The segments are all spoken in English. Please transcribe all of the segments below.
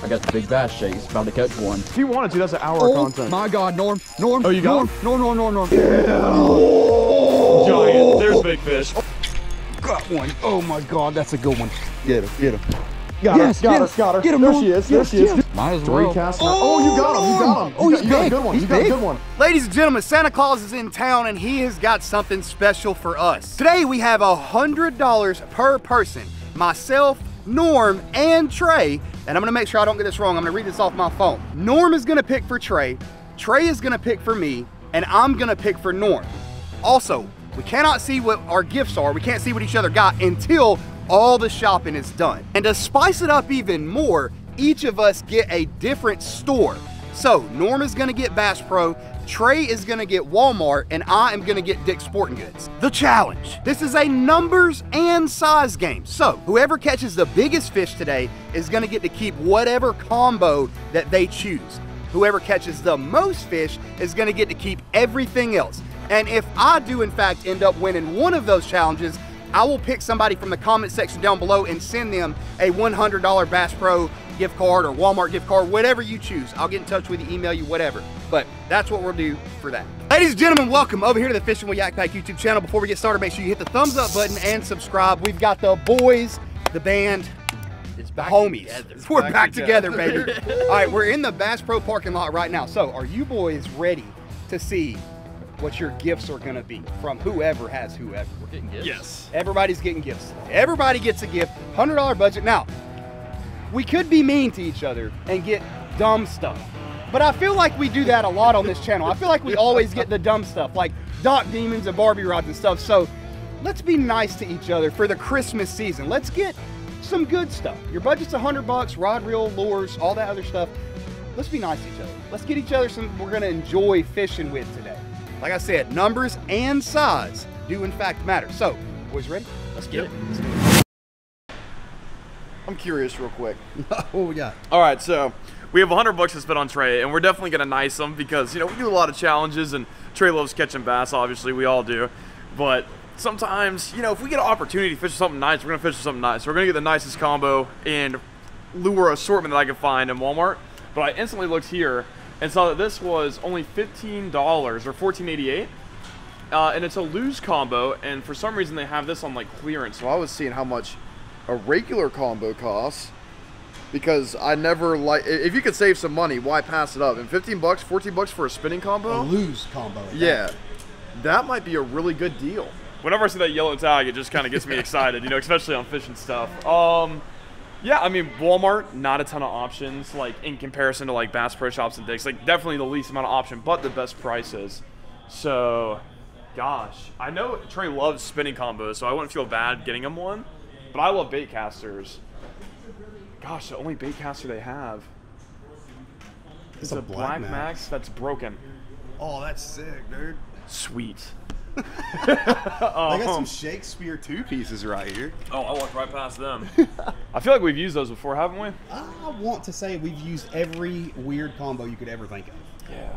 I got the big bass chase. About to catch one. If you wanted to, that's an hour of content. My God, Norm. Norm. Oh, you got him? Norm. Yeah. Oh. Giant. There's big fish. Oh. Got one. Oh, my God. That's a good one. Get him. Get him. Got her. Get him, there Norm. She is. Yes, there she is. Might as well. Oh, you got him. You got him. Oh, he's got a good one. He's got a good one. Ladies and gentlemen, Santa Claus is in town, and he has got something special for us. Today, we have $100 per person. Myself, Norm, and Trey. And I'm gonna make sure I don't get this wrong. I'm gonna read this off my phone. Norm is gonna pick for Trey. Trey is gonna pick for me. And I'm gonna pick for Norm. Also, we cannot see what our gifts are. We can't see what each other got until all the shopping is done. And to spice it up even more, each of us get a different store. So Norm is gonna get Bass Pro, Trey is gonna get Walmart, and I am gonna get Dick Sporting Goods. The challenge. This is a numbers and size game. So whoever catches the biggest fish today is gonna get to keep whatever combo that they choose. Whoever catches the most fish is gonna get to keep everything else. And if I do in fact end up winning one of those challenges, I will pick somebody from the comment section down below and send them a $100 Bass Pro gift card or Walmart gift card, whatever you choose. I'll get in touch with you, email you, whatever. But that's what we'll do for that. Ladies and gentlemen, welcome over here to the Fishing with Yak Pak YouTube channel. Before we get started, make sure you hit the thumbs up button and subscribe. We've got the boys, the band, it's back homies. Together. We're back together, baby. All right, we're in the Bass Pro parking lot right now. So are you boys ready to see what your gifts are gonna be from whoever has whoever? We're getting gifts. Yes. Everybody's getting gifts. Everybody gets a gift, $100 budget. Now, we could be mean to each other and get dumb stuff, but I feel like we do that a lot on this channel. I feel like we always get the dumb stuff, like Doc Demons and Barbie rods and stuff. So let's be nice to each other for the Christmas season. Let's get some good stuff. Your budget's $100, rod reel, lures, all that other stuff. Let's be nice to each other. Let's get each other something we're gonna enjoy fishing with today. Like I said, numbers and size do in fact matter. So, boys ready? Let's get it. I'm curious real quick. What we got? All right, so we have $100 to spend on Trey, and we're definitely gonna nice him because, you know, we do a lot of challenges and Trey loves catching bass, obviously, we all do. But sometimes, you know, if we get an opportunity to fish something nice, we're gonna fish something nice. We're gonna get the nicest combo and lure assortment that I could find in Walmart. But I instantly looked here and saw that this was only $15 or $14.88, and it's a loose combo, and for some reason they have this on like clearance. So I was seeing how much a regular combo costs, because I never like, if you could save some money, why pass it up? And $15, $14 for a spinning combo? A loose combo. Yeah, that might be a really good deal. Whenever I see that yellow tag, it just kind of gets me excited, you know, especially on fishing stuff. Yeah, I mean, Walmart, not a ton of options, like, in comparison to, like, Bass Pro Shops and Dick's. Like, definitely the least amount of option, but the best prices. So, gosh. I know Trey loves spinning combos, so I wouldn't feel bad getting him one. But I love bait casters. Gosh, the only bait caster they have is a Black Max that's broken. Oh, that's sick, dude. Sweet. They got some Shakespeare two-pieces right here. Oh, I walked right past them. I feel like we've used those before, haven't we? I want to say we've used every weird combo you could ever think of. Yeah.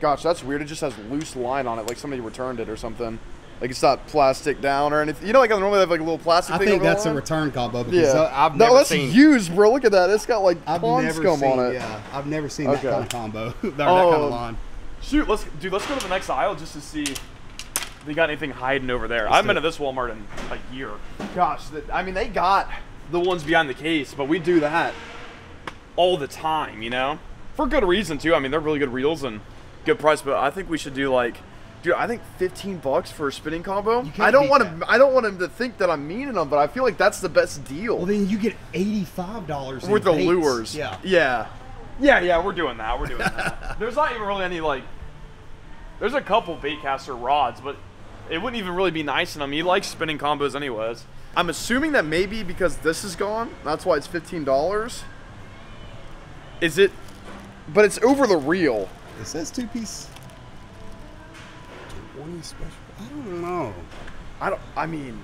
Gosh, that's weird. It just has loose line on it, like somebody returned it or something. Like it's not plastic down or anything. You know, like I normally have like a little plastic thing. I think that's a return combo because I've never seen. That's used, bro. Look at that. It's got like pond scum on it. Yeah, I've never seen that kind of combo. That kind of line. Shoot, let's go to the next aisle just to see if they got anything hiding over there. I've been to this Walmart in a year. Gosh, I mean, they got the ones behind the case, but we do that all the time, you know? For good reason, too. I mean, they're really good reels and good price, but I think we should do like, dude, I think $15 for a spinning combo. I don't want him to think that I'm meaning him, but I feel like that's the best deal. Well, then you get $85 worth of lures. Yeah. Yeah. Yeah, yeah, we're doing that. We're doing that. There's not even really any, like, there's a couple baitcaster rods, but it wouldn't even really be nice in them. He likes spinning combos anyways. I'm assuming that maybe because this is gone, that's why it's $15. Is it? But it's over the reel. It says two-piece. 20 special. I don't know. I mean.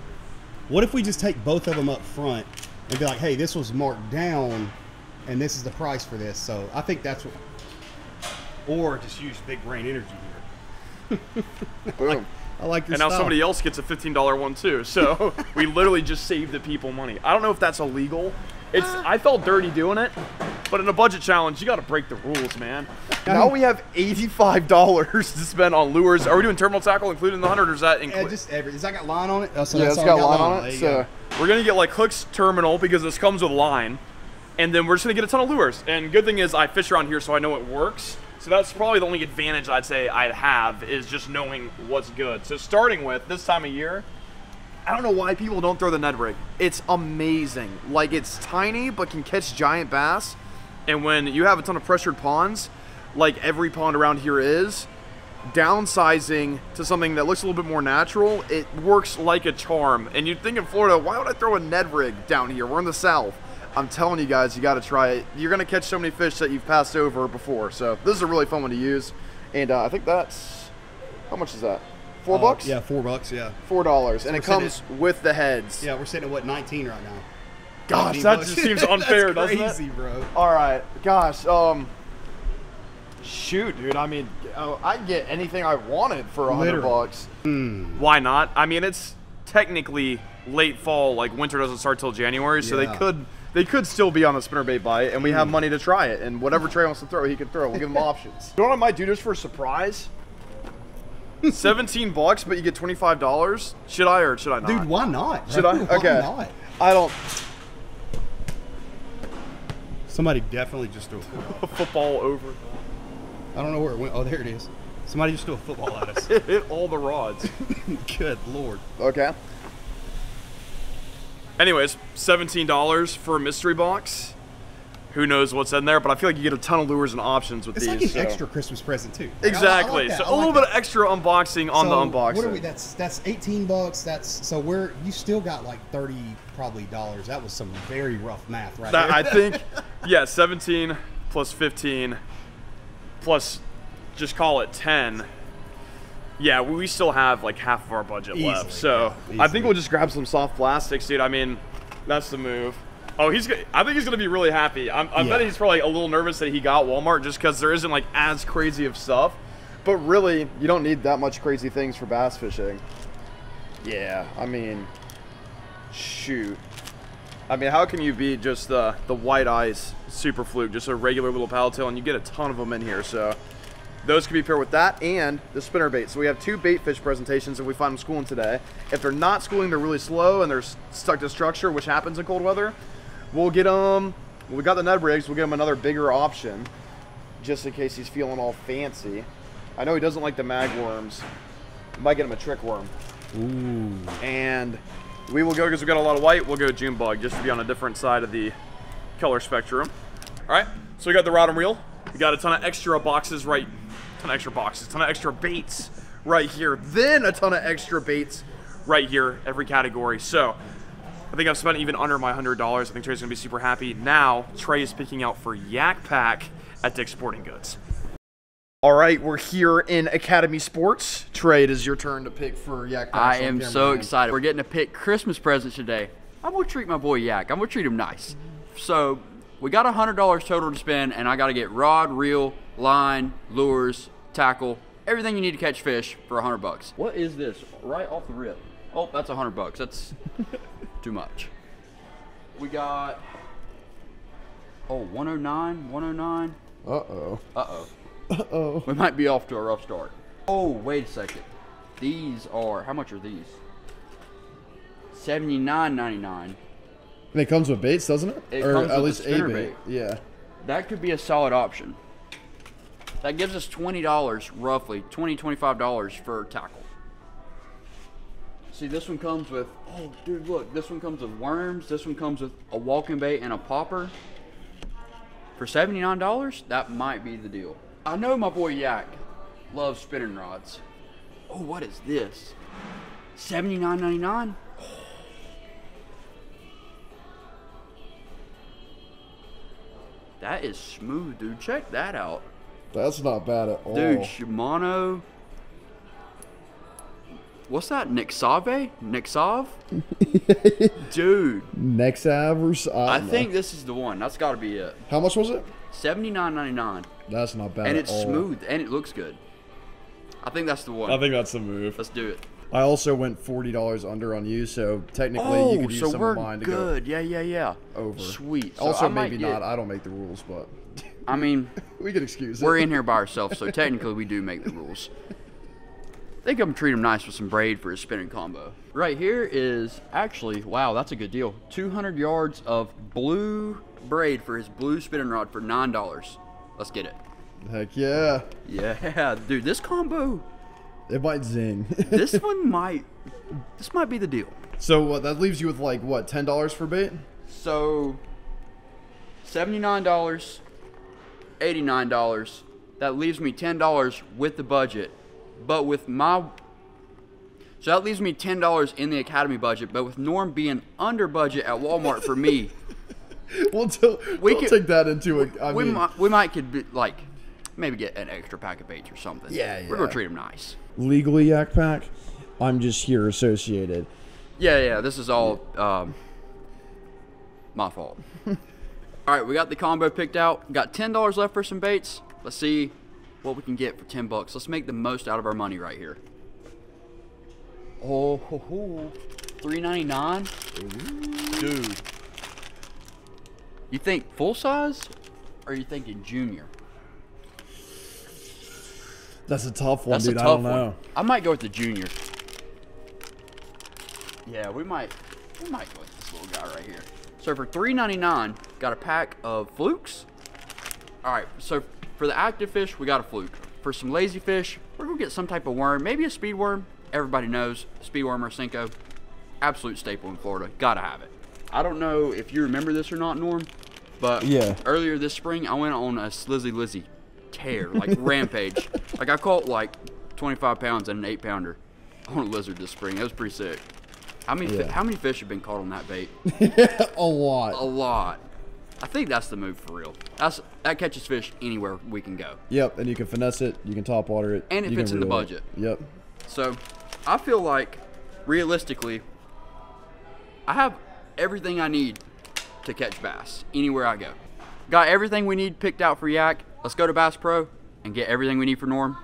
What if we just take both of them up front and be like, hey, this was marked down, and this is the price for this, so I think that's what. Or just use big brain energy here. Boom. I like this. And now style. Somebody else gets a $15 one too, so we literally just saved the people money. I don't know if that's illegal, It's I felt dirty doing it, but in a budget challenge, you got to break the rules, man. Now we have $85 to spend on lures. Are we doing terminal tackle included in the 100, or is that included? Yeah, just every. Has that got line on it? Oh, so yeah, it's got line on it. So we're gonna get like hooks, terminal, because this comes with line, and then we're just gonna get a ton of lures. And good thing is I fish around here, so I know it works. So that's probably the only advantage I'd say I'd have is just knowing what's good. So starting with this time of year, I don't know why people don't throw the Ned Rig. It's amazing. Like, it's tiny but can catch giant bass. And when you have a ton of pressured ponds, like every pond around here is, downsizing to something that looks a little bit more natural, it works like a charm. And you'd think in Florida, why would I throw a Ned Rig down here? We're in the South. I'm telling you guys, you got to try it. You're going to catch so many fish that you've passed over before. So this is a really fun one to use. And I think that's, how much is that? $4? Yeah, $4, yeah. $4, and it comes with the heads. Yeah, we're sitting at, what, 19 right now? Gosh, that just seems unfair, doesn't it? That's crazy, bro. All right, gosh, shoot, dude, I mean, I can get anything I wanted for $100. Why not? I mean, it's technically late fall, like winter doesn't start till January, so they could still be on a spinnerbait bite, and we have money to try it, and whatever Trey wants to throw, he can throw. We'll give him options. You know what I might do just for a surprise? $17, but you get $25. Should I or should I not? Dude, why not? Should I? Okay. Why not? I don't. Somebody definitely just threw a football over. I don't know where it went. Oh, there it is. Somebody just threw a football at us. It hit all the rods. Good Lord. Okay. Anyways, $17 for a mystery box. Who knows what's in there, but I feel like you get a ton of lures and options with these. It's like an extra Christmas present, too. Like, exactly. Like so a little bit of extra unboxing on the unboxing. What are we, that's $18. That's so we're you still got like $30 probably. That was some very rough math, right? That, I think, yeah, 17 plus 15 plus just call it 10. Yeah, we still have like half of our budget easily left. So yeah, I think we'll just grab some soft plastics, dude. I mean, that's the move. Oh, I think he's going to be really happy. I bet he's probably a little nervous that he got Walmart just because there isn't like as crazy of stuff. But really, you don't need that much crazy things for bass fishing. Yeah, I mean, shoot. I mean, how can you beat just the white ice super fluke, just a regular little paddletail, and you get a ton of them in here. So those can be paired with that and the spinnerbait. So we have two bait fish presentations that we find them schooling today. If they're not schooling, they're really slow and they're stuck to structure, which happens in cold weather. We'll get him, we got the Ned Rigs, we'll get him another bigger option just in case he's feeling all fancy. I know he doesn't like the mag worms. Might get him a trick worm. Ooh. And we will go, because we've got a lot of white, we'll go June bug just to be on a different side of the color spectrum. All right, so we got the rod and reel. We got a ton of extra boxes, right? A ton of extra boxes, a ton of extra baits right here. Then a ton of extra baits right here, every category. So I think I've spent even under my $100. I think Trey's gonna be super happy. Now, Trey is picking out for Yak Pak at Dick Sporting Goods. All right, we're here in Academy Sports. Trey, it is your turn to pick for Yak Pak. I am so excited. We're getting to pick Christmas presents today. I'm gonna treat my boy Yak. I'm gonna treat him nice. So we got $100 total to spend, and I gotta get rod, reel, line, lures, tackle, everything you need to catch fish for $100. What is this right off the rip? Oh, that's $100. That's too much. We got, oh, 109, 109. Uh-oh. Uh-oh. Uh-oh. We might be off to a rough start. Oh, wait a second. These are, how much are these? $79.99. And it comes with baits, doesn't it? It or comes at with least a bait. Yeah. That could be a solid option. That gives us $20, roughly, $20, $25 for tackle. See, this one comes with, oh, dude, look. This one comes with worms. This one comes with a walking bait and a popper. For $79, that might be the deal. I know my boy Yak loves spinning rods. Oh, what is this? $79.99? Oh. That is smooth, dude. Check that out. That's not bad at all. Dude, Shimano. What's that? Nexave? Nexave? Dude. Nexave or I think this is the one. That's got to be it. How much was it? $79.99. That's not bad. And it's smooth and it looks good. I think that's the one. I think that's the move. Let's do it. I also went $40 under on you, so technically you could use some of mine to go. Good. Yeah, yeah, yeah. Over. Sweet. So also, maybe not. I don't make the rules, but I mean, we could excuse it. We're in here by ourselves, so technically we do make the rules. I think I'm gonna treat him nice with some braid for his spinning combo. Right here is actually, wow, that's a good deal. 200 yards of blue braid for his blue spinning rod for $9. Let's get it. Heck yeah. Yeah, dude, this combo. It might zing. This one might, this might be the deal. So that leaves you with like, what, $10 for bait? So $79, $89. That leaves me $10 with the budget. But with my, so that leaves me $10 in the Academy budget, but with Norm being under budget at Walmart for me, we'll take that into it. We might could be like, maybe get an extra pack of baits or something. Yeah, yeah. We're gonna treat them nice. Legally Yak Pak, I'm just here associated. Yeah, yeah. This is all my fault. All right, we got the combo picked out. Got $10 left for some baits. Let's see what we can get for 10 bucks. Let's make the most out of our money right here. Oh, ho, ho. $3.99? Dude. You think full size? Or are you thinking junior? That's a tough one, dude. I don't know. I might go with the junior. Yeah, we might go with this little guy right here. So for $3.99, got a pack of flukes. Alright, so for the active fish, we got a fluke. For some lazy fish, we're gonna get some type of worm, maybe a speed worm. Everybody knows speed worm or Senko, absolute staple in Florida. Gotta have it. I don't know if you remember this or not, Norm, but yeah, earlier this spring I went on a Slizzy Lizzy tear, like rampage. Like I caught like 25 pounds and an 8-pounder on a lizard this spring. That was pretty sick. How many fish have been caught on that bait? A lot. A lot. I think that's the move for real. That catches fish anywhere we can go. Yep, and you can finesse it, you can top water it. And it fits in the budget. Yep. So, I feel like, realistically, I have everything I need to catch bass anywhere I go. Got everything we need picked out for Yak. Let's go to Bass Pro and get everything we need for Norm.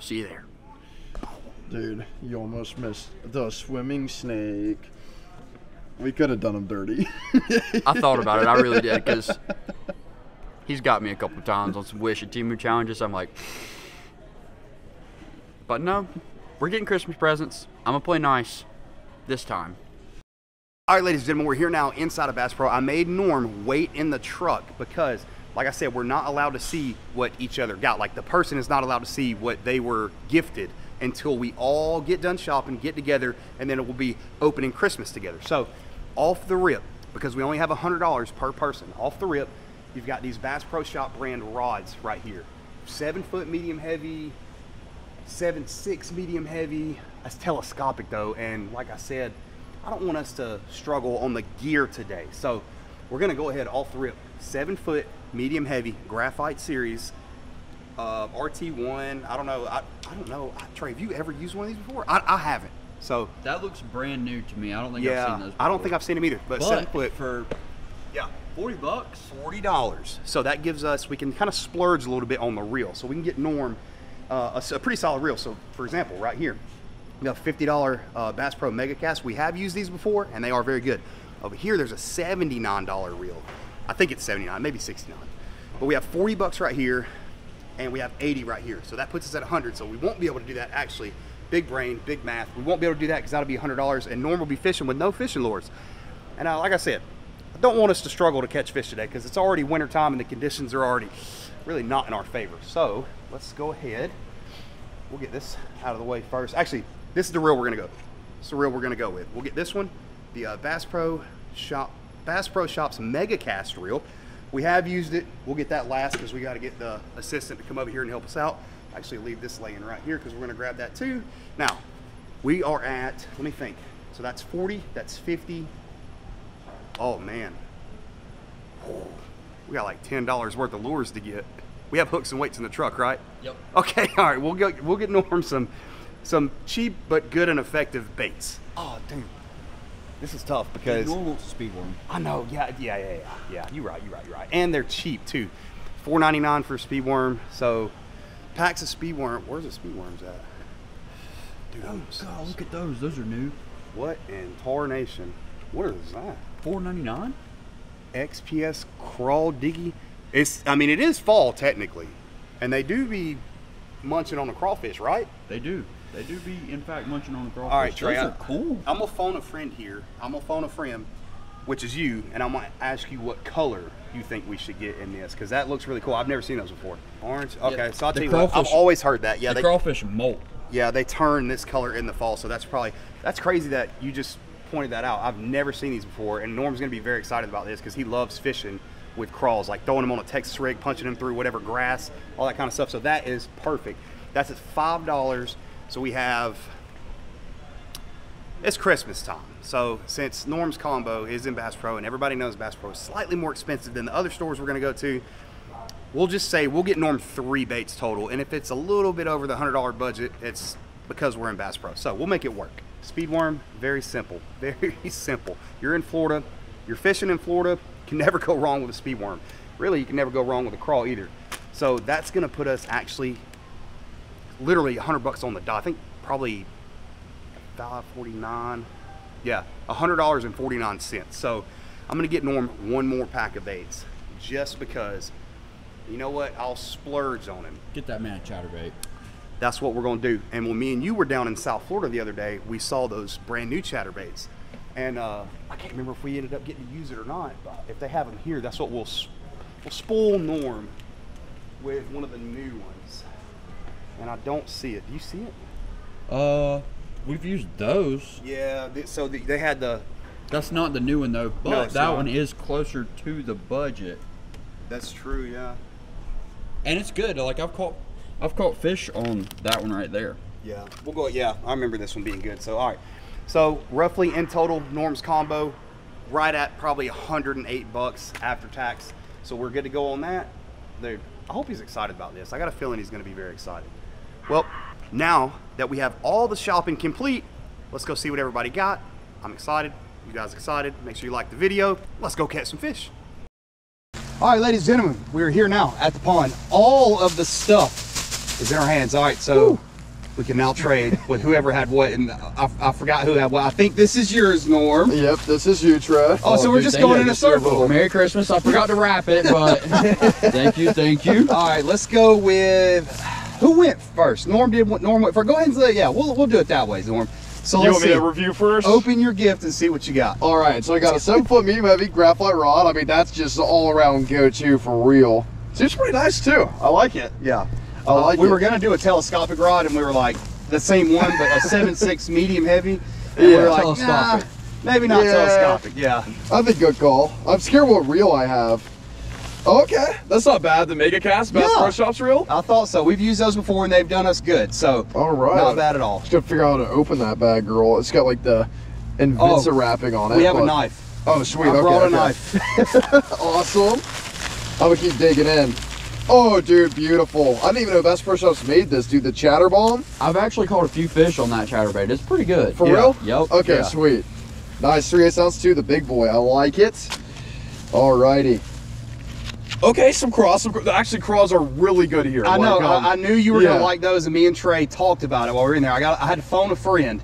See you there. Dude, you almost missed the swimming snake. We could have done him dirty. I thought about it. I really did, because he's got me a couple times on some Wish and Timu challenges. I'm like, but no, we're getting Christmas presents. I'm going to play nice this time. All right, ladies and gentlemen, we're here now inside of Bass Pro. I made Norm wait in the truck because, like I said, we're not allowed to see what each other got. Like, the person is not allowed to see what they were gifted until we all get done shopping, get together, and then it will be opening Christmas together. So, off the rip, because we only have $100 per person, off the rip, you've got these Bass Pro Shop brand rods right here. 7-foot medium heavy, 7.6 medium heavy. That's telescopic though, and like I said, I don't want us to struggle on the gear today. So, we're gonna go ahead off the rip. 7-foot medium heavy graphite series. RT1, I don't know. I don't know. Trey, have you ever used one of these before? I haven't. So that looks brand new to me. I don't think I've seen those before. I don't think I've seen them either. But 7-foot for $40. $40. So that gives us, we can kind of splurge a little bit on the reel. So we can get Norm a pretty solid reel. So for example, right here, we got a $50 Bass Pro Mega Cast. We have used these before and they are very good. Over here, there's a $79 reel. I think it's 79, maybe 69. But we have $40 right here, and we have 80 right here. So that puts us at 100. So we won't be able to do that, actually. Big brain, big math. We won't be able to do that because that'll be $100, and Norm will be fishing with no fishing lures. And like I said, I don't want us to struggle to catch fish today because it's already winter time and the conditions are already really not in our favor. So let's go ahead. We'll get this out of the way first. Actually, this is the reel we're gonna go. It's the reel we're gonna go with. We'll get this one, the Bass Pro Shop's Mega Cast reel. We have used it. We'll get that last because we got to get the assistant to come over here and help us out. Actually, leave this laying right here because we're going to grab that too. Now, we are at, let me think. So that's 40, that's 50. Oh, man. Oh, we got like $10 worth of lures to get. We have hooks and weights in the truck, right? Yep. Okay, all right. We'll get Norm some cheap but good and effective baits. Oh, dude. This is tough because Norm wants a speed worm. I know, yeah. You're right. And they're cheap too. $4.99 for a speed worm. So packs of speed worm. Where's the speed worms at? Dude, oh god, look at those. Those are new. What in tarnation? What is that? $4.99? XPS Crawl Diggy. I mean, it is fall technically, and they do be munching on the crawfish, right? They do. They do be, in fact, munching on the crawfish. All right, Trey, those are cool. I'm gonna phone a friend here. I'm gonna phone a friend, which is you, and I'm gonna ask you what color you think we should get in this, because that looks really cool. I've never seen those before. Orange. Okay, yeah, so I'll tell you what, I've always heard that. Yeah, the crawfish molt. Yeah, they turn this color in the fall, so that's probably, that's crazy that you just pointed that out. I've never seen these before, and Norm's gonna be very excited about this because he loves fishing with crawls, like throwing them on a Texas rig, punching them through whatever grass, all that kind of stuff. So that is perfect. That's at $5. So we have, it's Christmas time. So since Norm's combo is in Bass Pro and everybody knows Bass Pro is slightly more expensive than the other stores we're gonna go to, we'll just say we'll get Norm 3 baits total. And if it's a little bit over the $100 budget, it's because we're in Bass Pro. So we'll make it work. Speedworm, very simple, very simple. You're in Florida, you're fishing in Florida, you can never go wrong with a speedworm. Really, you can never go wrong with a crawl either. So that's gonna put us actually literally $100 on the dot. I think probably $1.49. Yeah, $100.49. So I'm gonna get Norm one more pack of baits just because, you know what, I'll splurge on him. Get that man a chatterbait. That's what we're gonna do. And when me and you were down in South Florida the other day, we saw those brand new chatterbaits. And I can't remember if we ended up getting to use it or not. But if they have them here, that's what we'll spoil Norm with one of the new ones. And I don't see it. Do you see it? We've used those. Yeah, so they had the... That's not the new one, though, but no, that one is closer to the budget. That's true, yeah. And it's good. Like, I've caught fish on that one right there. Yeah, we'll go, yeah, I remember this one being good. So, all right. So, roughly in total, Norm's combo, right at probably $108 after tax. So, we're good to go on that. Dude, I hope he's excited about this. I got a feeling he's going to be very excited. Well, now that we have all the shopping complete, let's go see what everybody got. I'm excited. You guys excited? Make sure you like the video. Let's go catch some fish. All right, ladies and gentlemen, we're here now at the pond. All of the stuff is in our hands. All right, so Woo. We can now trade with whoever had what, and I forgot who had what. I think this is yours, Norm. Yep, this is you, Trey. Oh, so dude, we're just going in a circle. Merry Christmas. I forgot to wrap it, but thank you, thank you. All right, let's go with... Who went first? Norm did what Norm went first. Go ahead and say, yeah, we'll do it that way, Norm. So you want me to review first? Open your gift and see what you got. All right, so I got a 7-foot medium heavy graphite rod. I mean, that's just an all-around go-to for real. Seems pretty nice, too. I like it. Yeah, I like it. We were going to do a telescopic rod, and we were like, the same one, but a 7.6 medium heavy. And yeah, we were like, nah, maybe not telescopic. Yeah. I think good call. I'm scared what reel I have. Okay, that's not bad. The Mega Cast, Bass Pro Shops reel. I thought so. We've used those before and they've done us good. So, all right, not bad at all. Just gotta figure out how to open that bag, girl. It's got like the Invisa wrapping on it. We have a knife. Oh, sweet. I brought a knife. Awesome. I'm gonna keep digging in. Oh, dude, beautiful. I didn't even know Bass Pro Shops made this, dude. The Chatter Bomb. I've actually caught a few fish on that chatterbait. It's pretty good. For real? Yep. Okay, sweet. Nice. 3/8 ounce too. The big boy. I like it. All righty. Okay, some craws. Actually, craws are really good here. I know. I knew you were going to like those, and me and Trey talked about it while we were in there. I had to phone a friend,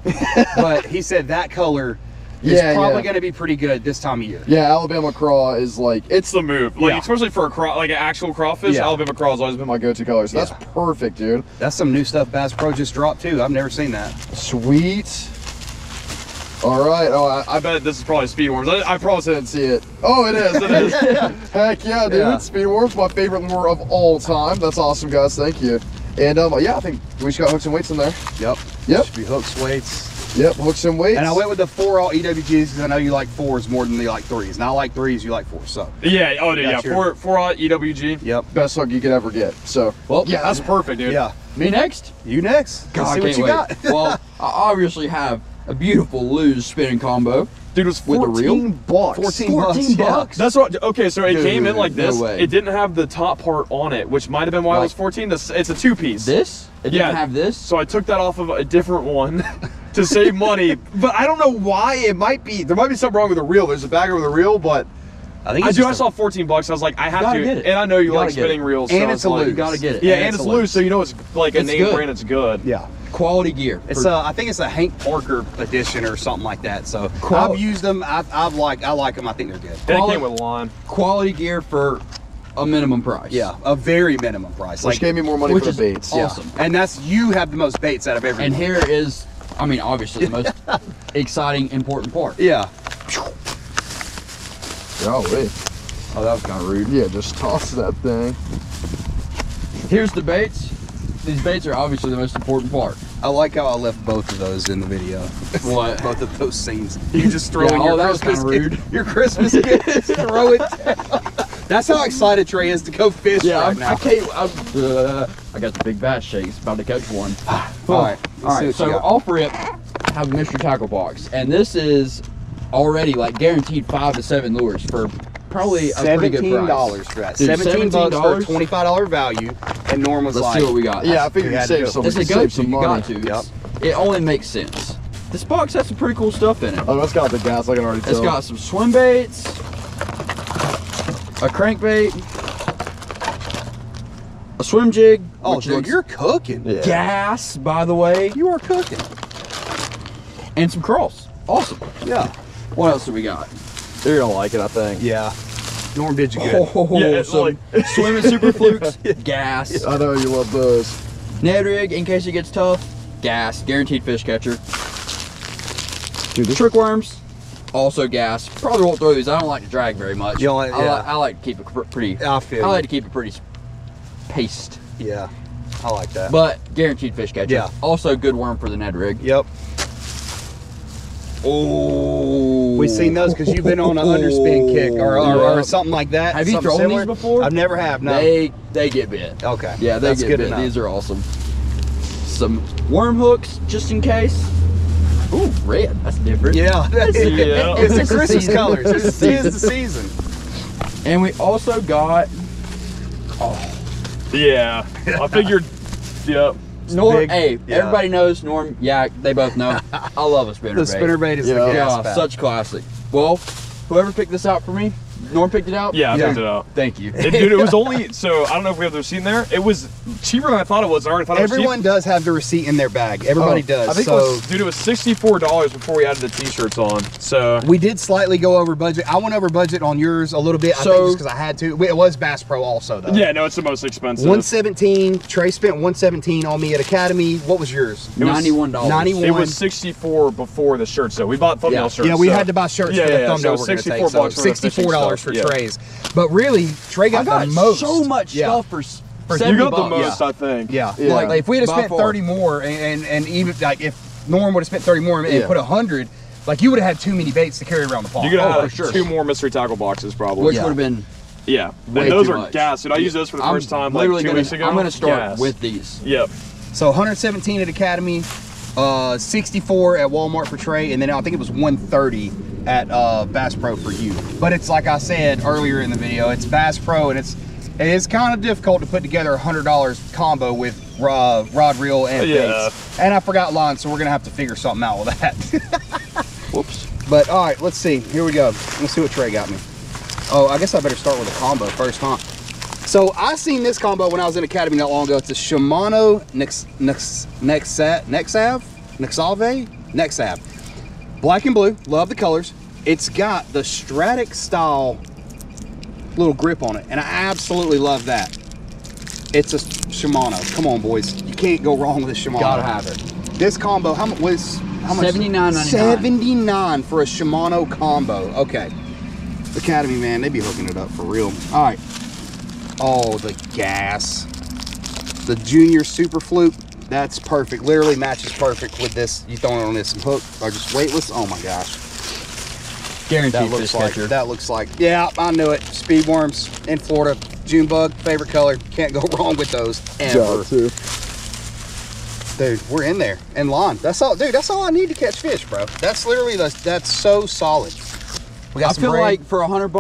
but he said that color is probably going to be pretty good this time of year. Yeah, Alabama craw is like, it's the move. Like, especially for a craw, like an actual crawfish, Alabama craw has always been my go-to color. So that's perfect, dude. That's some new stuff Bass Pro just dropped, too. I've never seen that. Sweet. All right. Oh, I bet this is probably speedworms. I promise I didn't see it. Oh, it is. It is. Heck yeah, dude. Yeah. Speedworms, my favorite lure of all time. That's awesome, guys. Thank you. And yeah, I think we just got hooks and weights in there. Yep. Yep. Should be hooks, weights. Yep. Hooks and weights. And I went with the 4-all EWGs because I know you like 4s more than you like 3s. And I like 3s. You like 4s. So. Yeah. Oh, dude. That's 4-all EWG. Yep. Best hook you could ever get. So. Well. Yeah. That's perfect, dude. Yeah. Me next. You next. God, I can't wait. Got. Well, I obviously have a beautiful loose spinning combo. Dude, it was $14. $14. That's what. Okay, so it came in like this. No way. It didn't have the top part on it, which might have been why it was 14. It's a 2-piece. This? It didn't have this? So I took that off of a different one to save money. But I don't know why. It might be. There might be something wrong with the reel. There's a bagger with a reel, but I think I saw $14. I was like, I have to. And I know you like spinning reels. And so it's a loose. You got to get it. Yeah, and it's loose, so you know it's like a name brand. It's good. Yeah. quality gear. It's I think it's a Hank Parker edition or something like that. So I've used them. I like them. I think they're good. They came with a line. Quality gear for a minimum price. Yeah, a very minimum price. Which gave me more money for the baits. Awesome. Yeah. And that's, you have the most baits out of everyone. And here is, I mean, obviously the most exciting, important part. Yeah. Oh, wait. Oh, that was kind of rude. Yeah, just toss that thing. Here's the baits. These baits are obviously the most important part. I like how I left both of those in the video. What? Both of those scenes. You just throw in your Christmas gift. Your Christmas gift. Just throw it down. That's how excited Trey is to go fish right now. I got the big bass shakes. About to catch one. All right. So off rip, I have a mystery tackle box, and this is already like guaranteed 5 to 7 lures for probably a pretty good price. For that. Dude, $17 for a $25 value, and Norm was like, "Let's see what we got." Yeah, I figured you saved some. It's a go-to. You got to. Yep. It only makes sense. This box has some pretty cool stuff in it. Oh, it's got the gas. I can already tell. It's got some swim baits, a crankbait, a swim jig. Oh, dude, you're cooking. Yeah. Gas, by the way. You are cooking. And some crawls. Awesome. Yeah. What else do we got? They're going to like it, I think. Yeah. Norm did you good. Oh, yeah, so like swimming super flukes, gas. I know you love those. Ned Rig, in case it gets tough, gas. Guaranteed fish catcher. Dude, the trick worms. Also gas. Probably won't throw these. I don't like to drag very much. I like to keep it pretty. I like to keep it pretty paced. Yeah, I like that. But guaranteed fish catcher. Yeah. Also good worm for the Ned Rig. Yep. Oh, we've seen those because you've been on an underspin kick or something like that. Have you thrown these before? I've never have. No. They get bit. Okay. Yeah, that's good enough. These are awesome. Some worm hooks just in case. Ooh, red. That's different. Yeah. It's the Christmas colors. It is the season. And we also got... Oh. Yeah. I figured... Yep. Norm, hey, everybody knows Norm, Yak, they both know. I love a spinnerbait. The spinnerbait is the gas pack. Such classic. Well, whoever picked this out for me, Norm picked it out? Yeah, I picked it out. Thank you. Dude, it was only, so I don't know if we have the receipt in there. It was cheaper than I thought it was. I already thought it was cheap. Everyone does have the receipt in their bag. Everybody does. I think so. Dude, it was $64 before we added the t-shirts on. So we did slightly go over budget. I went over budget on yours a little bit, I think just because I had to. It was Bass Pro also, though. Yeah, no, it's the most expensive. $117. Trey spent $117 on me at Academy. What was yours? It was $91. It was $64 before the shirts, though. We bought thumbnail shirts. Yeah, we had to buy shirts for the thumbnail. So $64 for $64. For Trey's, but really Trey got the most. So much stuff for $70. You got the most, I think. Yeah, yeah. Like if we had spent 30 more, and even like if Norm would have spent 30 more and put 100, like you would have had too many baits to carry around the pond. You could have had two more mystery tackle boxes probably, which would have been And those are gas, dude. I used those for the first time like 2 weeks ago. I'm going to start with these. Yep. So 117 at Academy, 64 at Walmart for Trey, and then I think it was 130 at Bass Pro for you. But it's like I said earlier in the video, it's Bass Pro, and it's kind of difficult to put together $100 combo with rod, reel, and baits. And I forgot line, so we're gonna have to figure something out with that. Whoops. But all right, let's see. Here we go. Let's see what Trey got me. Oh, I guess I better start with a combo first, huh? So I seen this combo when I was in Academy not long ago. It's a Shimano Nexave. Black and blue, love the colors. It's got the Stradic style little grip on it, and I absolutely love that. It's a Shimano. Come on, boys, you can't go wrong with a Shimano. Gotta have it. This combo, how much was? How much? $79.99 for a Shimano combo. Okay, Academy, man, they be hooking it up for real. All right. Oh, the gas, the Junior Super Fluke. That's perfect. Literally matches perfect with this. You throw it on this hook or just weightless. Oh my gosh. Guaranteed fish catcher. That looks like, yeah, I knew it. Speed worms in Florida. June bug, favorite color. Can't go wrong with those ever. Dude, we're in there. And line. That's all, dude. That's all I need to catch fish, bro. That's literally that's so solid. We got some braid. I feel like for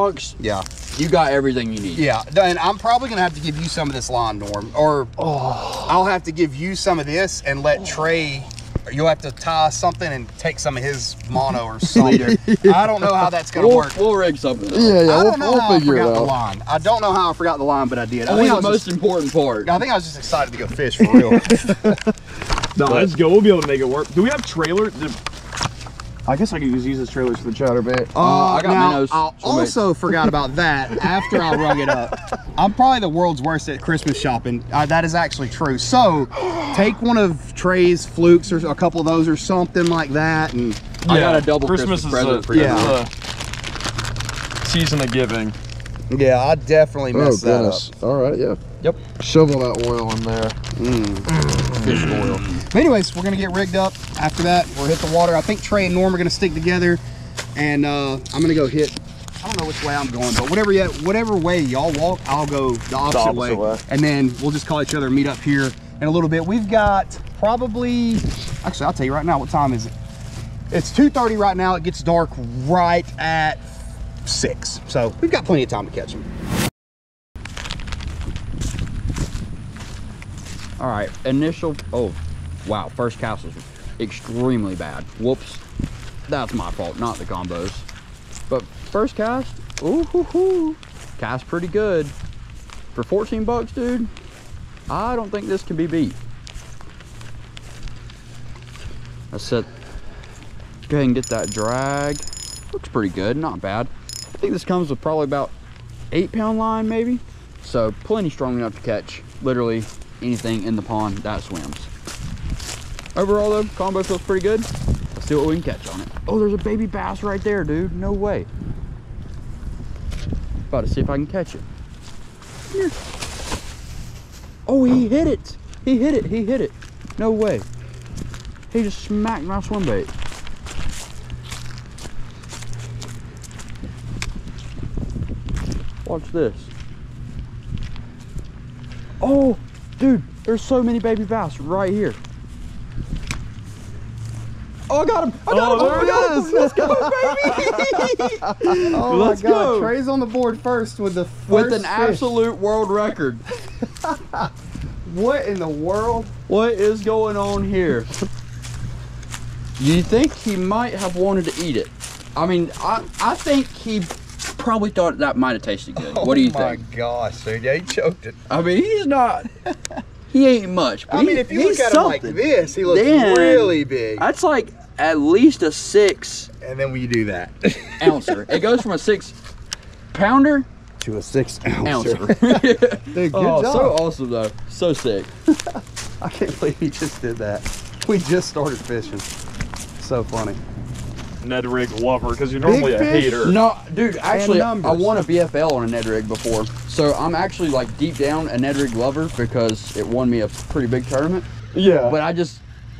$100, you got everything you need. Yeah, and I'm probably gonna have to give you some of this line, Norm, or I'll have to give you some of this and let Trey. You'll have to tie something and take some of his mono or something. I don't know how that's gonna work. We'll rig something. I don't know how I forgot the line, but I did. I think the most important part. I think I was just excited to go fish for real. No, let's go. We'll be able to make it work. Do we have trailer? I guess I could use these as trailers for the chatter bait. I got minnows. I also forgot about that after I rung it up. I'm probably the world's worst at Christmas shopping. That is actually true. So take one of Trey's flukes or a couple of those or something like that. And yeah, I got a double Christmas present for you. Yeah. Season of giving. Yeah, I definitely messed that up. All right, yeah. Yep. Shovel that oil in there. Fish oil. But anyways, we're going to get rigged up. After that, we'll hit the water. I think Trey and Norm are going to stick together. And I'm going to go hit, I don't know which way I'm going, but whatever way y'all walk, I'll go the opposite way. And then we'll just call each other and meet up here in a little bit. We've got probably, actually, I'll tell you right now, what time is it? It's 2:30 right now. It gets dark right at 6. So we've got plenty of time to catch them. All right, initial, oh, wow, first cast was extremely bad. Whoops, that's my fault, not the combos. But first cast, ooh, hoo, hoo, cast pretty good. For 14 bucks, dude, I don't think this can be beat. That's it. Go ahead and get that drag. Looks pretty good, not bad. I think this comes with probably about 8 pound line maybe. So plenty strong enough to catch literally anything in the pond that swims. Overall though, combo feels pretty good. Let's see what we can catch on it. Oh, there's a baby bass right there, dude. No way. About to see if I can catch it. Here. Oh, he hit it. He hit it. He hit it. No way. He just smacked my swim bait. Watch this. Oh, dude, there's so many baby bass right here. Oh, I got him. I got him. Let's go, baby. Oh, my God. Trey's on the board first with the first fish. Absolute world record. What in the world? What is going on here? You think he might have wanted to eat it? I mean, I think he probably thought that might have tasted good. What do you think? Oh my gosh, dude, he choked it. I mean, he's not, he ain't much. But I mean, if you look at him like this, he looks really big. That's like at least a 6. And then we do that. Ouncer. It goes from a 6 pounder to a 6 ouncer. Dude, good job. So awesome though. So sick. I can't believe he just did that. We just started fishing. So funny. Ned Rig lover, because you're normally a hater. No, dude, actually, I won a BFL on a Ned Rig before. So I'm actually, like, deep down a Ned Rig lover because it won me a pretty big tournament. Yeah. But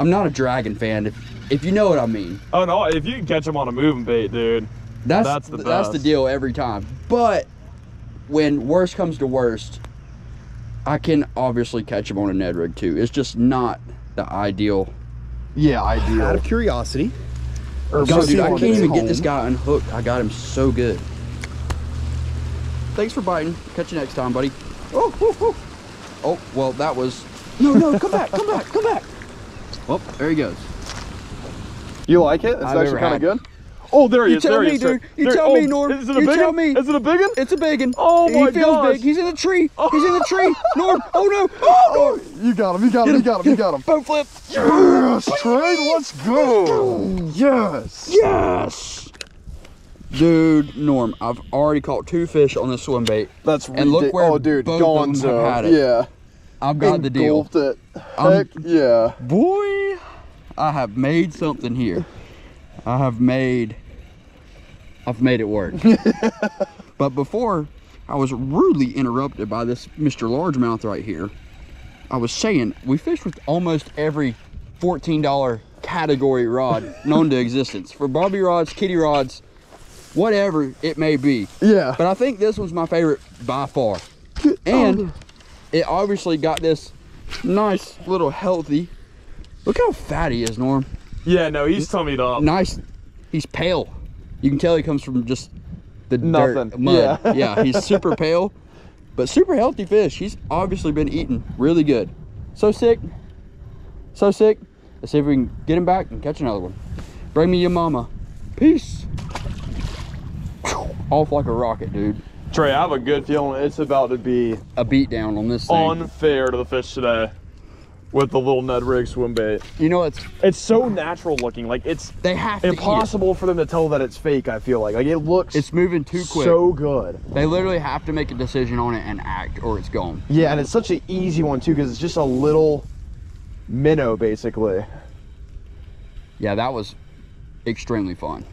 I'm not a dragon fan, if you know what I mean. Oh, no, if you can catch them on a moving bait, dude, that's the best. That's the deal every time. But when worst comes to worst, I can obviously catch them on a Ned Rig, too. It's just not the ideal. Yeah, ideal. Out of curiosity. God, dude, I can't even get this guy unhooked. I got him so good. Thanks for biting. Catch you next time, buddy. Oh, oh, oh. Oh, well, that was... No, no, come back, come back, come back. Oh, there he goes. You like it? It's actually kind of good. Oh, there he is. There he is. Dude. You tell me, Norm. Is it a big one? Is it a big one? It's a big one. Oh, my God. He feels big. He's in a tree. He's in a tree. Norm. Oh, no. Oh, Norm. You got him. You got him. You got him. You got him. Boat flip. Yes, Trey. Let's go. Yes. Yes. Dude, Norm, I've already caught 2 fish on this swim bait. That's ridiculous. And look where both of them have had it. Yeah. I've got the deal. It. Heck yeah. Boy, I have made something here. I've made it work. But before I was rudely interrupted by this Mr. Largemouth right here. I was saying we fished with almost every $14 category rod known to existence. For bobby rods, kiddie rods, whatever it may be. Yeah. But I think this one's my favorite by far. And it obviously got this nice little healthy. Look how fat he is, Norm. Yeah, no, he's tummied up. Nice. He's pale. You can tell he comes from just the dirt, mud. Yeah. Yeah, he's super pale, but super healthy fish. He's obviously been eating really good. So sick. So sick. Let's see if we can get him back and catch another one. Bring me your mama. Peace. Off like a rocket, dude. Trey, I have a good feeling it's about to be a beatdown on this thing. Unfair to the fish today. with the little Ned Rig swim bait. You know, it's so natural looking. Like they have to impossible for them to tell that it's fake. I feel like it looks moving too quick. So good. They literally have to make a decision on it and act, or it's gone. Yeah, and it's such an easy one too, because it's just a little minnow basically. Yeah, that was extremely fun.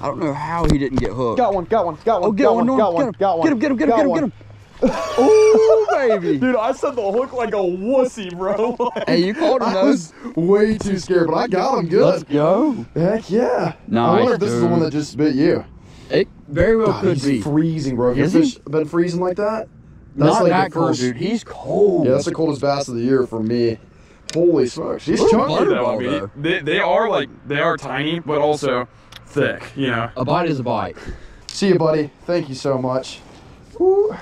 I don't know how he didn't get hooked. Got one, got one, got one. Oh, get one, Norm, get him, get him, get him, get him. Oh, baby. Dude, I said the hook like a wussy, bro. Like, hey, you called him those. I was way too scared, but I got him good. Let's go. Heck yeah. Nice, I wonder if this is the one that just bit you. It very well could be. He's freezing, bro. Has your fish been freezing like that? That's not like that cold, dude. He's cold. Yeah, that's the coldest bass of the year for me. Holy smokes. He's chunky, though. They are tiny, but also thick, you know. A bite is a bite. See you, buddy. Thank you so much. Woo.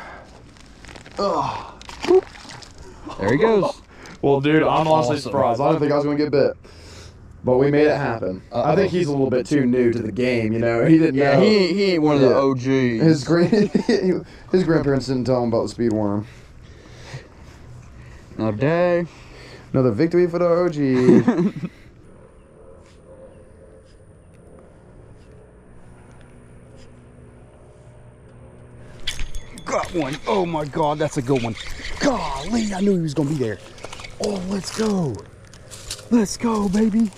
Oh. There he goes. Well, dude, I'm honestly surprised. I don't think I was going to get bit, but we made it happen. I think he's a little bit too new to the game, you know. He didn't know. He ain't one of the OGs. His grandparents didn't tell him about the speed worm. Another day. Another victory for the OG. Got one. Oh my God, that's a good one. Golly, I knew he was gonna be there. Oh, let's go. Let's go, baby.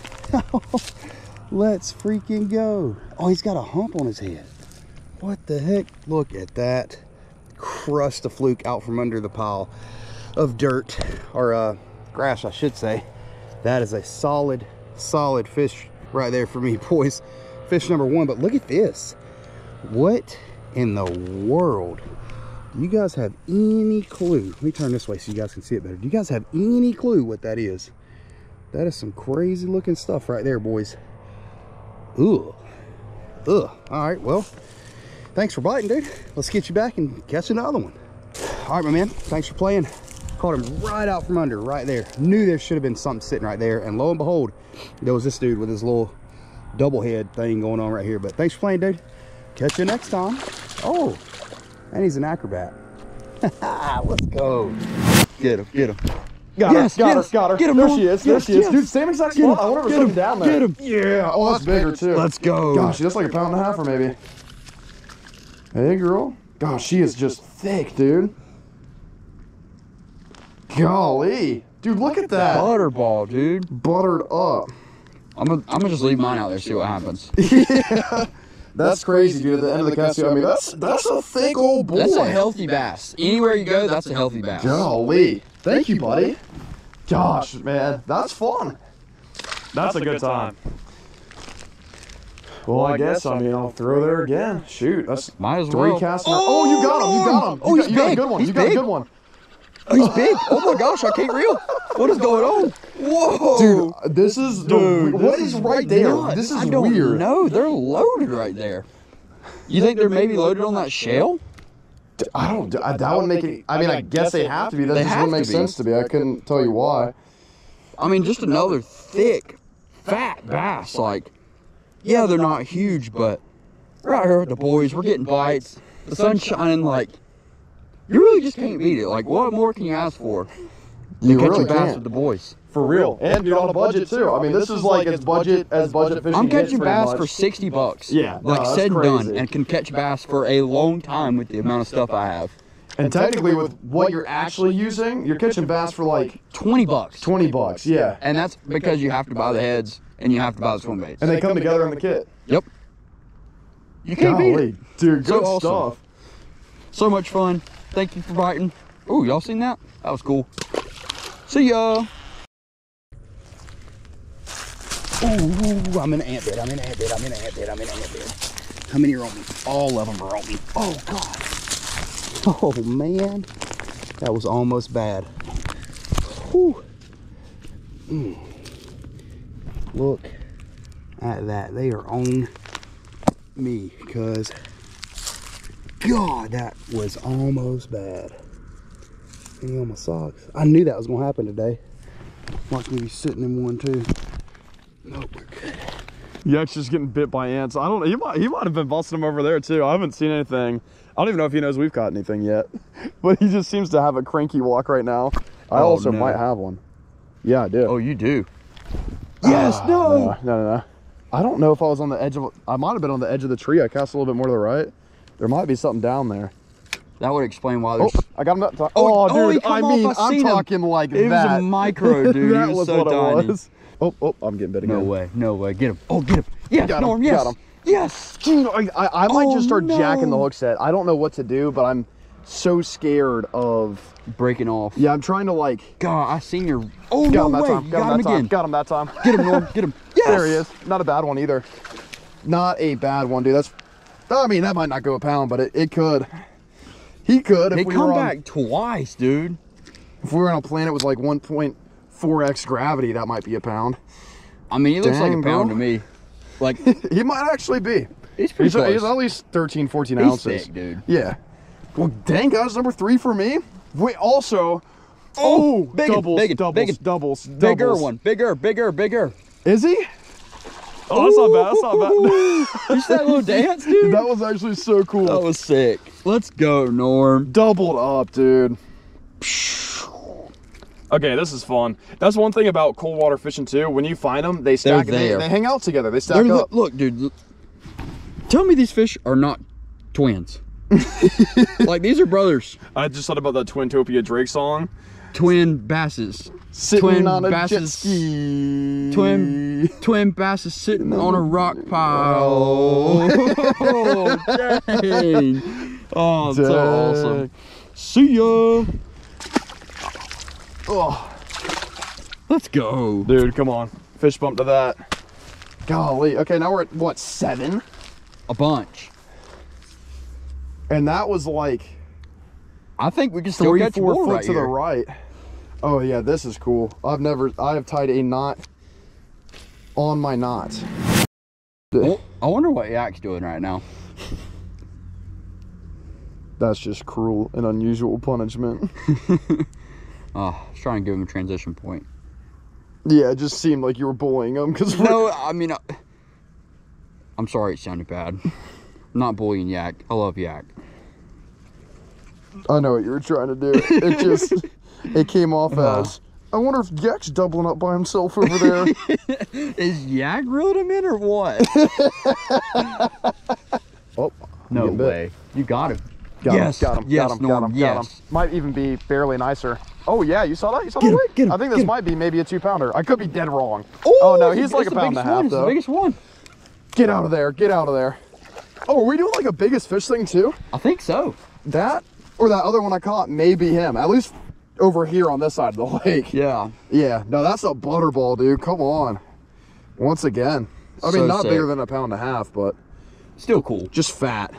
Let's freaking go. Oh, he's got a hump on his head. What the heck? Look at that. Crushed the fluke out from under the pile of dirt, or grass, I should say. That is a solid, solid fish right there for me, boys. Fish number one, but look at this. What in the world? Do you guys have any clue? Let me turn this way so you guys can see it better. Do you guys have any clue what that is? That is some crazy looking stuff right there, boys. Ugh. Ugh. All right, well, thanks for biting, dude. Let's get you back and catch another one. All right, my man, thanks for playing. Caught him right out from under, right there. Knew there should have been something sitting right there, and lo and behold, there was this dude with his little double head thing going on right here. But thanks for playing, dude. Catch you next time. Oh. And he's an acrobat. Let's go. Get him, get him. Got her, got her, got her. Get him, there she is, there she is. Dude, same exact spot. I wonder if something down there. Get him. Yeah, oh, that's bigger too. Let's go. Gosh, that's like a pound and a half or maybe. Hey, girl. Gosh, she is just thick, dude. Golly. Dude, look at that. Butterball, dude. Buttered up. I'm gonna just leave mine out there, see what happens. Yeah. That's crazy, dude. At the end of the cast, I mean, that's a thick old boy. That's a healthy bass. Anywhere you go, that's a healthy bass. Golly. Thank you, buddy. Gosh, man. That's fun. That's a good time. Well, I guess, I mean, I'll throw there again. Shoot. That's might as well. Three casts. Oh, you got him. You got him. Oh, he's big. You got a good one. You got a good one. Oh, he's big. Oh my gosh, I can't reel. What is going on? Whoa. Dude, this is what is right there? This is weird. I don't know. They're loaded right there. You think they're maybe loaded on that shell? I don't. That would make it. I mean, I guess they have to be. That just wouldn't make sense to me. I couldn't tell you why. I mean, just another thick, fat bass. Like, yeah, they're not huge, but right here, the boys, we're getting bites. The sun's shining, like. You really just can't beat it. Like, what more can you ask for? You catch a bass with the boys. For real. And you're on a budget, too. I mean, this is like as budget fishing. I'm catching bass for 60 bucks. Yeah. Like, said and done. And can catch bass for a long time with the amount of stuff I have. And technically, with what you're actually using, you're catching bass for like 20 bucks. 20 bucks, yeah. And that's because you have to buy the heads and you have to buy the swim baits. And they come together in the kit. Yep. You can't beat it. Dude, good stuff. So much fun. Thank you for biting. Oh, y'all seen that? That was cool. See ya. Ooh, I'm in an ant bed. I'm in an ant bed. I'm in an ant bed. I'm in an ant bed. How many are on me? All of them are on me. Oh, God. Oh, man. That was almost bad. Whew. Mm. Look at that. They are on me, cuz. God, that was almost bad. Hanging on my socks. I knew that was going to happen today. Like we be sitting in one, too. Nope, we're good. Yak's just getting bit by ants. I don't know. He might have been busting them over there, too. I haven't seen anything. I don't even know if he knows we've caught anything yet. But he just seems to have a cranky walk right now. I also might have one. Yeah, I do. Oh, you do? Yes, no. I don't know if I was on the edge of, I might have been on the edge of the tree. I cast a little bit more to the right. There might be something down there. That would explain why there's... Oh, I got him up top. Oh, dude, I mean, I'm talking like that. It was a micro, dude. That was what it was. Oh, I'm getting bit again. No way, no way. Get him. Oh, get him. Yes, Norm, yes. Got him. Yes. Dude, I might just start jacking the hook set. I don't know what to do, but I'm so scared of... breaking off. Yeah, I'm trying to like... God, I seen your... Oh, no way. Got him that time. Got him that time. Get him, Norm. Get him. Yes. There he is. Not a bad one either. Not a bad one, dude. That's... I mean, that might not go a pound, but it could. He could. They come back twice, dude. If we were on a planet with like 1.4x gravity, that might be a pound. I mean, he looks like a pound to me. Like he might actually be. He's pretty close. He's at least 13, 14 ounces. He's thick, dude. Yeah. Well, dang, guys, number 3 for me. Wait, also, doubles. Bigger one. Bigger. Is he? Oh, that's not bad. You see that little dance, dude? That was actually so cool. That was sick. Let's go, Norm. Doubled up, dude. Okay, this is fun. That's one thing about cold water fishing, too. When you find them, they stack. They hang out together. They stack up. Look, dude. Look. Tell me these fish are not twins. Like, these are brothers. I just thought about that Twintopia Drake song. Twin basses. Twin basses sitting on a rock pile. Oh, dang. Oh, that's so awesome. See ya. Oh, let's go. Dude, come on. Fish bump to that. Golly. Okay, now we're at, what, 7? A bunch. And that was like... I think we can still catch more right here. 34 foot to the right. Oh yeah, this is cool. I have tied a knot on my knot. I wonder what Yak's doing right now. That's just cruel and unusual punishment. Let's try and give him a transition point. Yeah, it just seemed like you were bullying him. No, I mean, I'm sorry it sounded bad. I'm not bullying Yak. I love Yak. I know what you were trying to do. It just, it came off as, I wonder if Yak's doubling up by himself over there. Is Yak reeling him in or what? Oh, no way. You got him. Got him. Might even be barely nicer. Oh, yeah, you saw that? You saw the weight? I think this might be maybe a 2-pounder. I could be dead wrong. Ooh, oh, no, he's like a pound and a half, though. The biggest one. Get out of there. Get out of there. Oh, are we doing like a biggest fish thing, too? I think so. That? Or that other one I caught may be him, at least over here on this side of the lake. Yeah. Yeah. No, that's a butterball, dude. Come on. Once again. I mean, not bigger than a pound and a half, but... still cool. Just fat.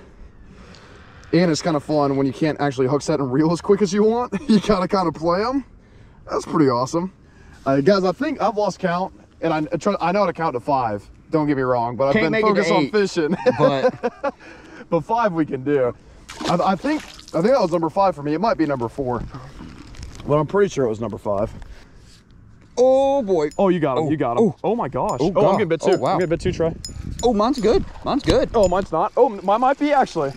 And it's kind of fun when you can't actually hook set and reel as quick as you want. You got to kind of play them. That's pretty awesome. Guys, I think I've lost count, and I know how to count to 5. Don't get me wrong, but I've been focused on fishing. But 5 we can do. I think that was number 5 for me. It might be number 4. But I'm pretty sure it was number 5. Oh, boy. Oh, you got him. You got him. Oh, my gosh. Oh, God. I'm getting bit 2. Oh, wow. I'm getting bit 2, Trey. Oh, mine's good. Mine's good. Oh, mine's not. Oh, mine might be, actually.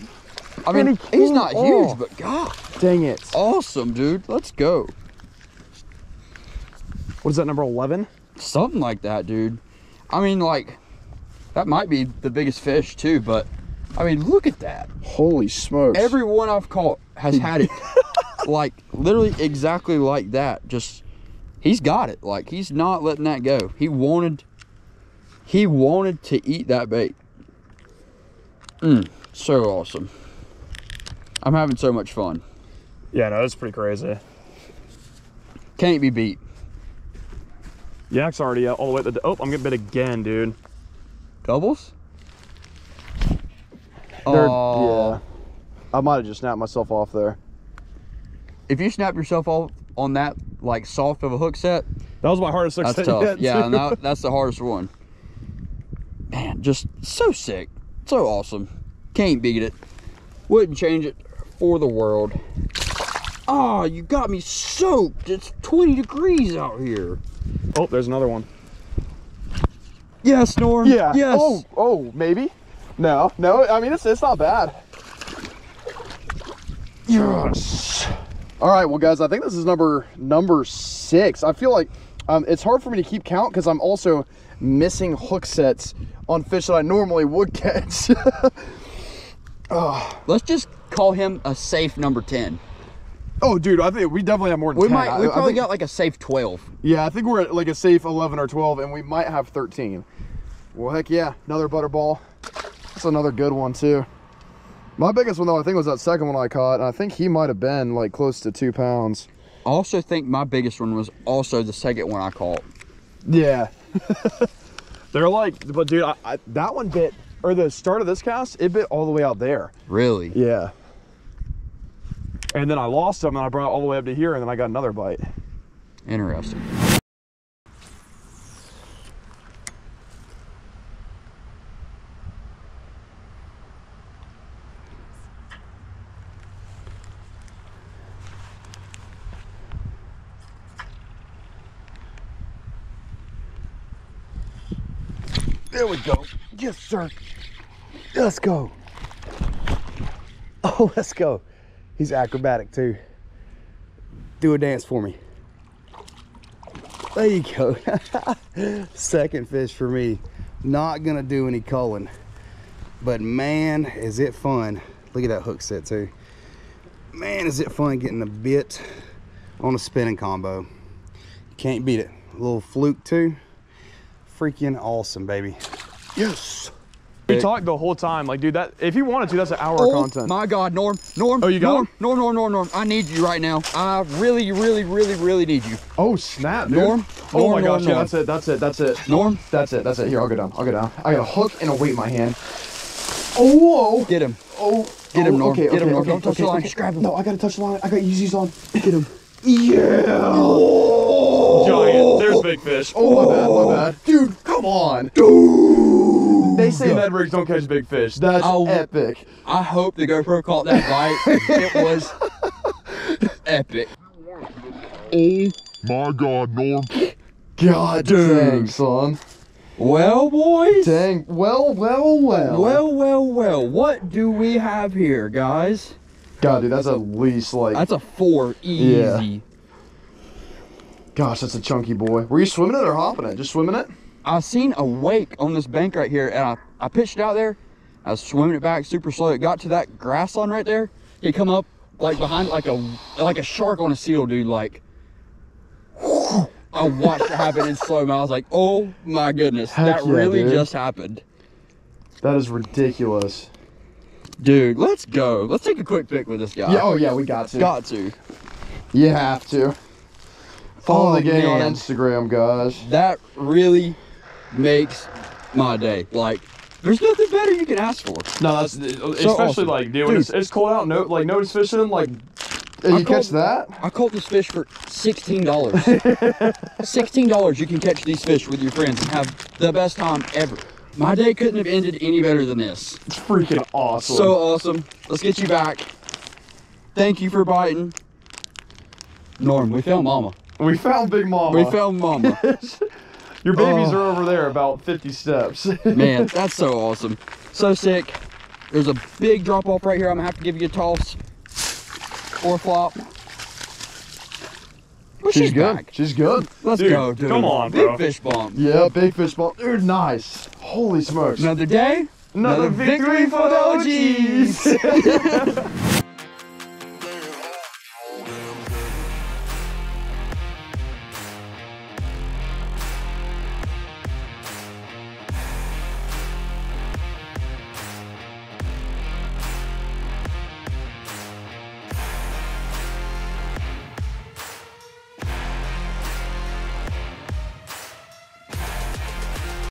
I mean, he's not huge, but God. Dang it. Awesome, dude. Let's go. What is that, number 11? Something like that, dude. I mean, like, that might be the biggest fish, too, but... I mean, look at that. Holy smokes. Everyone I've caught has had it like literally exactly like that. Just he's got it. Like he's not letting that go. He wanted to eat that bait. So awesome. I'm having so much fun. Yeah, no, that's pretty crazy. Can't be beat. Yak's already all the way at the... Oh, I'm getting bit again, dude. Doubles? Yeah, I might have just snapped myself off there. If you snap yourself off on that like soft of a hook set, that was my hardest hook set. Tough. Yeah, and that's the hardest one. Man, just so sick, so awesome. Can't beat it. Wouldn't change it for the world. Oh, you got me soaked. It's 20 degrees out here. Oh, there's another one. Yes, Norm. Yeah. Yes. Oh, maybe. No, I mean, it's not bad. Yes. All right, well guys, I think this is number six. I feel like it's hard for me to keep count because I'm also missing hook sets on fish that I normally would catch. Let's just call him a safe number 10. Oh, dude, I think we definitely have more than 10. We probably got like a safe 12. Yeah, I think we're at like a safe 11 or 12, and we might have 13. Well, heck yeah, another butterball. That's another good one, too. My biggest one, though, I think was that second one I caught, and I think he might have been like close to 2 pounds. I also think my biggest one was also the second one I caught. Yeah. They're like, but dude, that one bit, or the start of this cast, it bit all the way out there. Really? Yeah. And then I lost him, and I brought it all the way up to here, and then I got another bite. Interesting. There we go. Yes, sir. Let's go. Oh, let's go. He's acrobatic, too. Do a dance for me. There you go. Second fish for me. Not going to do any culling. But, man, is it fun. Look at that hook set, too. Man, is it fun getting a bit on a spinning combo. Can't beat it. A little fluke, too. Freaking awesome, baby. Yes. We talked the whole time, like, dude, that if you wanted to, that's an hour of content. My God, Norm. Oh, you got Norm, him? Norm. I need you right now. I really need you. Oh, snap, dude. Norm. Oh my gosh, yeah, that's it. Norm, that's it. Here, I'll go down. I got a hook and a weight in my hand. Oh, whoa. Get him. Oh, get him, Norm. Okay, get him, Norm. Don't touch the line. Just grab him. No, I gotta touch the line. I got Yeezys on. Get him. Yeah. Oh. Giant. There's big fish. Oh, my bad. Dude, come on. Dude. They say Ned Rigs don't catch big fish. That's epic. I hope the GoPro caught that bite. It was epic. Oh my God, Norm. God dang, son. Well, boys. Dang. Well. Well. What do we have here, guys? God, dude, that's at least like... That's a 4 easy. Yeah. Gosh, that's a chunky boy. Were you swimming it or hopping it? Just swimming it? I seen a wake on this bank right here, and I pitched it out there. I was swimming it back super slow. It got to that grass line right there. It come up like behind like a shark on a seal, dude. Like, whew, I watched it happen in slow mo. I was like, oh my goodness. Heck, that really just happened. That is ridiculous. Dude, let's go. Let's take a quick pic with this guy. Yeah, oh, yeah, we got to. Got to. You have to. Follow the gang on Instagram, guys. That really makes my day. Like, there's nothing better you can ask for. No, that's especially awesome. Like, dude, when it's cold out, notice fishing, like... And you catch that? I caught this fish for $16. $16, you can catch these fish with your friends and have the best time ever. My day couldn't have ended any better than this. It's freaking awesome. So awesome. Let's get you back. Thank you for biting. Norm, we found Mama. We found Big Mama. We found Mama. Your babies are over there about 50 steps. Man, that's so awesome. So sick. There's a big drop off right here. I'm going to have to give you a toss or a flop. But she's good. Back. She's good. Let's go, dude. Come on, bro. Big fish bump. Yeah, big fish bump. Dude, nice. Holy smokes. Another day. Another victory for the OGs.